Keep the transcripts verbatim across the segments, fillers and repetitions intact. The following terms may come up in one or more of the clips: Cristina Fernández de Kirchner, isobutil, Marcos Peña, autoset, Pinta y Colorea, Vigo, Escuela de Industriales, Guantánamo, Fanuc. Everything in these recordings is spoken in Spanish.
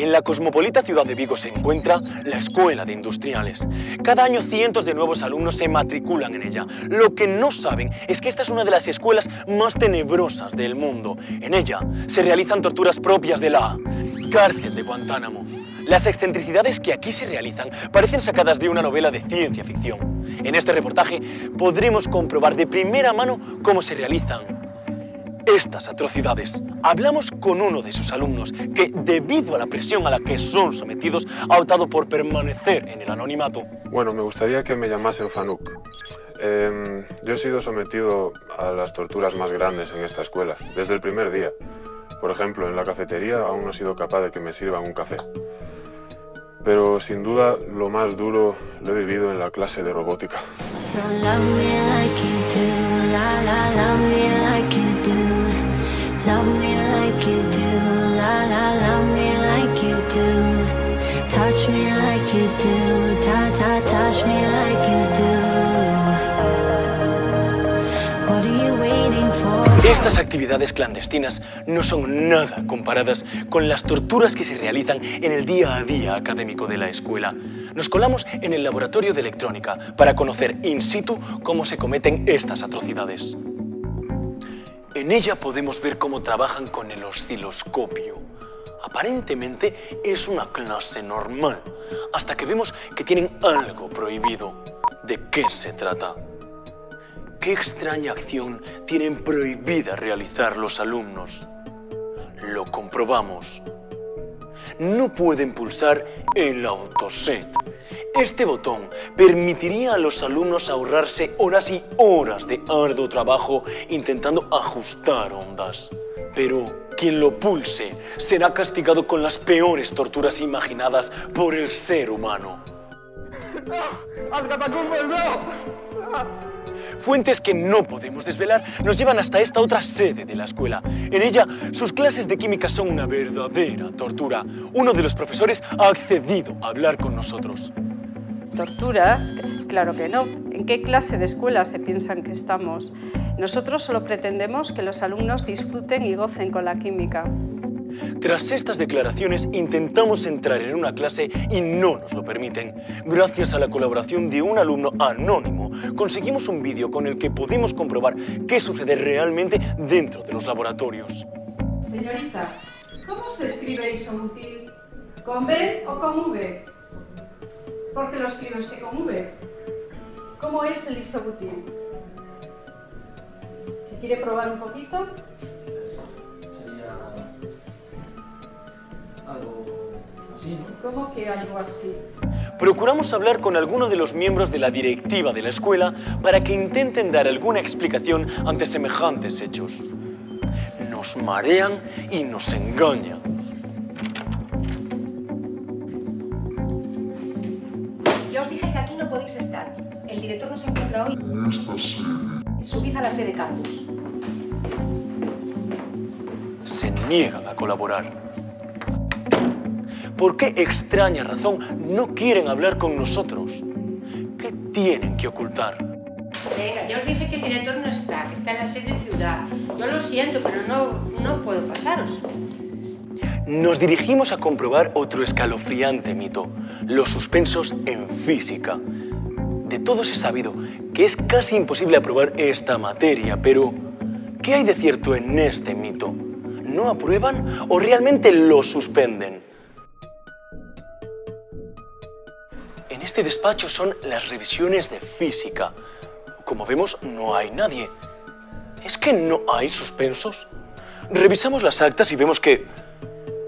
En la cosmopolita ciudad de Vigo se encuentra la Escuela de Industriales. Cada año cientos de nuevos alumnos se matriculan en ella. Lo que no saben es que esta es una de las escuelas más tenebrosas del mundo. En ella se realizan torturas propias de la cárcel de Guantánamo. Las excentricidades que aquí se realizan parecen sacadas de una novela de ciencia ficción. En este reportaje podremos comprobar de primera mano cómo se realizan estas atrocidades. Hablamos con uno de sus alumnos que, debido a la presión a la que son sometidos, ha optado por permanecer en el anonimato. Bueno, me gustaría que me llamasen Fanuc. Eh, yo he sido sometido a las torturas más grandes en esta escuela, desde el primer día. Por ejemplo, en la cafetería aún no he sido capaz de que me sirvan un café. Pero, sin duda, lo más duro lo he vivido en la clase de robótica. So love me like you do, la, la, love me like you do. Love me like you do, la la, love me like you do. Touch me like you do, ta ta, touch me like you do. What are you waiting for? Estas actividades clandestinas no son nada comparadas con las torturas que se realizan en el día a día académico de la escuela. Nos colamos en el laboratorio de electrónica para conocer in situ cómo se cometen estas atrocidades. En ella podemos ver cómo trabajan con el osciloscopio. Aparentemente es una clase normal, hasta que vemos que tienen algo prohibido. ¿De qué se trata? ¿Qué extraña acción tienen prohibida realizar los alumnos? Lo comprobamos. No pueden pulsar el autoset. Este botón permitiría a los alumnos ahorrarse horas y horas de arduo trabajo intentando ajustar ondas. Pero quien lo pulse será castigado con las peores torturas imaginadas por el ser humano. ¡No! ¡Las catacumbas, no! Fuentes que no podemos desvelar nos llevan hasta esta otra sede de la escuela. En ella, sus clases de química son una verdadera tortura. Uno de los profesores ha accedido a hablar con nosotros. ¿Torturas? Claro que no. ¿En qué clase de escuela se piensan que estamos? Nosotros solo pretendemos que los alumnos disfruten y gocen con la química. Tras estas declaraciones, intentamos entrar en una clase y no nos lo permiten. Gracias a la colaboración de un alumno anónimo, conseguimos un vídeo con el que podemos comprobar qué sucede realmente dentro de los laboratorios. Señorita, ¿cómo se escribe isobutil? ¿Con B o con V? ¿Por qué lo escribe usted con V? ¿Cómo es el isobutil? ¿Se quiere probar un poquito? ¿Cómo que algo así? Procuramos hablar con alguno de los miembros de la directiva de la escuela para que intenten dar alguna explicación ante semejantes hechos. Nos marean y nos engañan. Ya os dije que aquí no podéis estar. El director no se encuentra hoy. En esta sede. Subid a la sede campus. Se niegan a colaborar. ¿Por qué extraña razón no quieren hablar con nosotros? ¿Qué tienen que ocultar? Venga, yo os dije que el director no está, que está en la sede ciudad. Yo lo siento, pero no, no puedo pasaros. Nos dirigimos a comprobar otro escalofriante mito, los suspensos en física. De todos he sabido que es casi imposible aprobar esta materia, pero ¿qué hay de cierto en este mito? ¿No aprueban o realmente lo suspenden? En este despacho son las revisiones de física. Como vemos, no hay nadie. ¿Es que no hay suspensos? Revisamos las actas y vemos que,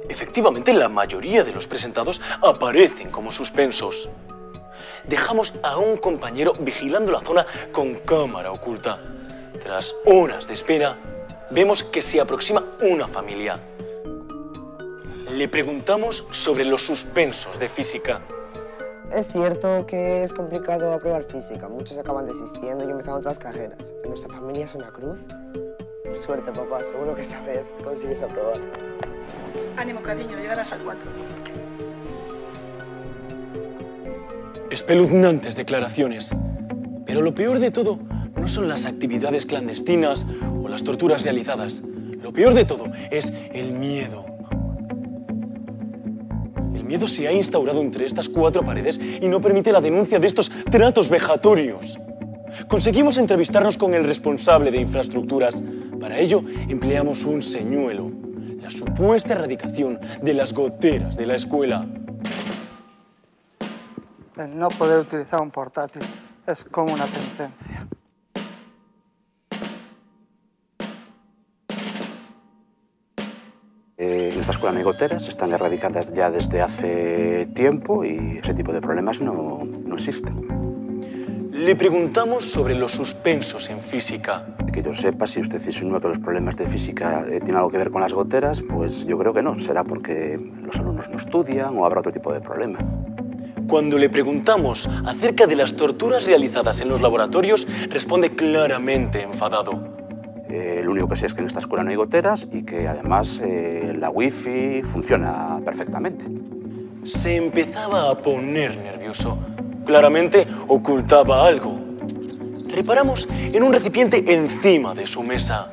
efectivamente, la mayoría de los presentados aparecen como suspensos. Dejamos a un compañero vigilando la zona con cámara oculta. Tras horas de espera, vemos que se aproxima una familia. Le preguntamos sobre los suspensos de física. Es cierto que es complicado aprobar física. Muchos acaban desistiendo y empezando otras carreras. ¿En nuestra familia es una cruz? Suerte, papá. Seguro que esta vez consigues aprobar. Ánimo, cariño. Llegarás al cuatro. Espeluznantes declaraciones. Pero lo peor de todo no son las actividades clandestinas o las torturas realizadas. Lo peor de todo es el miedo. El miedo se ha instaurado entre estas cuatro paredes y no permite la denuncia de estos tratos vejatorios. Conseguimos entrevistarnos con el responsable de infraestructuras. Para ello, empleamos un señuelo. La supuesta erradicación de las goteras de la escuela. El no poder utilizar un portátil es como una sentencia. Eh, nuestra escuela no hay goteras, están erradicadas ya desde hace tiempo y ese tipo de problemas no, no existen. Le preguntamos sobre los suspensos en física. Que yo sepa, si usted insinúa que los problemas de física eh, tienen algo que ver con las goteras, pues yo creo que no. Será porque los alumnos no estudian o habrá otro tipo de problema. Cuando le preguntamos acerca de las torturas realizadas en los laboratorios, responde claramente enfadado. Eh, lo único que sé es que en esta escuela no hay goteras y que además eh, la wifi funciona perfectamente. Se empezaba a poner nervioso. Claramente ocultaba algo. Reparamos en un recipiente encima de su mesa.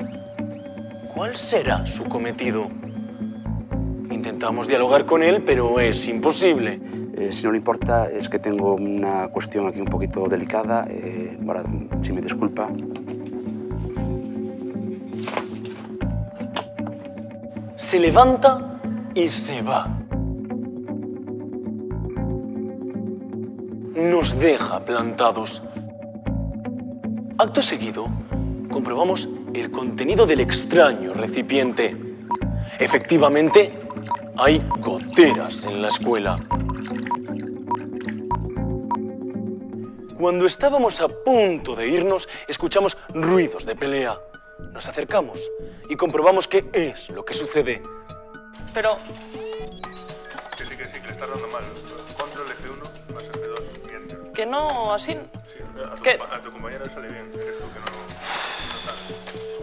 ¿Cuál será su cometido? Intentamos dialogar con él, pero es imposible. Eh, si no le importa, es que tengo una cuestión aquí un poquito delicada. Eh, ahora, si me disculpa. Se levanta y se va. Nos deja plantados. Acto seguido, comprobamos el contenido del extraño recipiente. Efectivamente, hay goteras en la escuela. Cuando estábamos a punto de irnos, escuchamos ruidos de pelea. Nos acercamos y comprobamos qué es lo que sucede. Pero... Que sí, que sí, que le está dando mal. Control F uno más F dos, bien. Que no, así... Sí, a tu, que... a tu compañero le sale bien. Eres tú que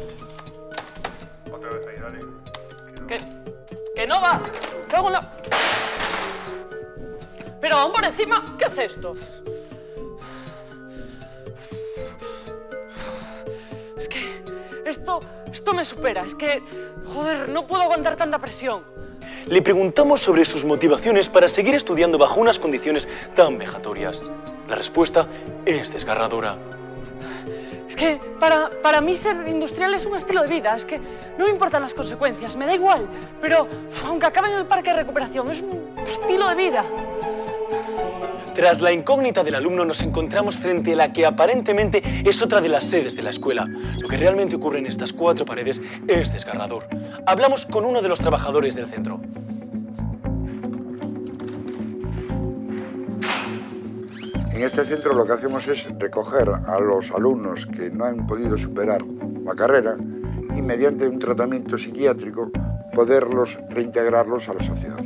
no... no sale. Otra vez ahí, dale. Que... que, que no va. Luego la... Pero aún por encima, ¿qué es esto? Esto, esto me supera, es que, joder, no puedo aguantar tanta presión. Le preguntamos sobre sus motivaciones para seguir estudiando bajo unas condiciones tan vejatorias. La respuesta es desgarradora. Es que para, para mí ser industrial es un estilo de vida, es que no me importan las consecuencias, me da igual. Pero aunque acabe en el parque de recuperación, es un estilo de vida. Tras la incógnita del alumno nos encontramos frente a la que aparentemente es otra de las sedes de la escuela. Lo que realmente ocurre en estas cuatro paredes es desgarrador. Hablamos con uno de los trabajadores del centro. En este centro lo que hacemos es recoger a los alumnos que no han podido superar la carrera y mediante un tratamiento psiquiátrico poderlos reintegrarlos a la sociedad.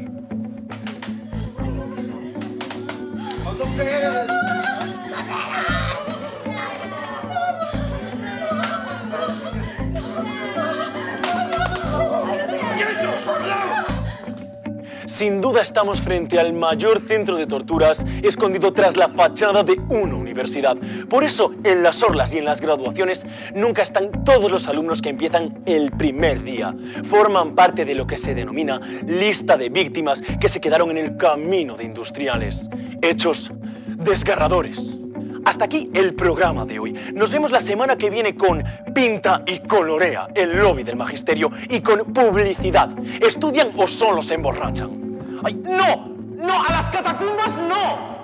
Sin duda estamos frente al mayor centro de torturas escondido tras la fachada de una universidad. Por eso, en las orlas y en las graduaciones nunca están todos los alumnos que empiezan el primer día. Forman parte de lo que se denomina lista de víctimas que se quedaron en el camino de industriales. Hechos desgarradores. Hasta aquí el programa de hoy. Nos vemos la semana que viene con Pinta y Colorea, el lobby del magisterio, y con publicidad. ¿Estudian o solo se emborrachan? ¡Ay, no! ¡No! ¡A las catacumbas no!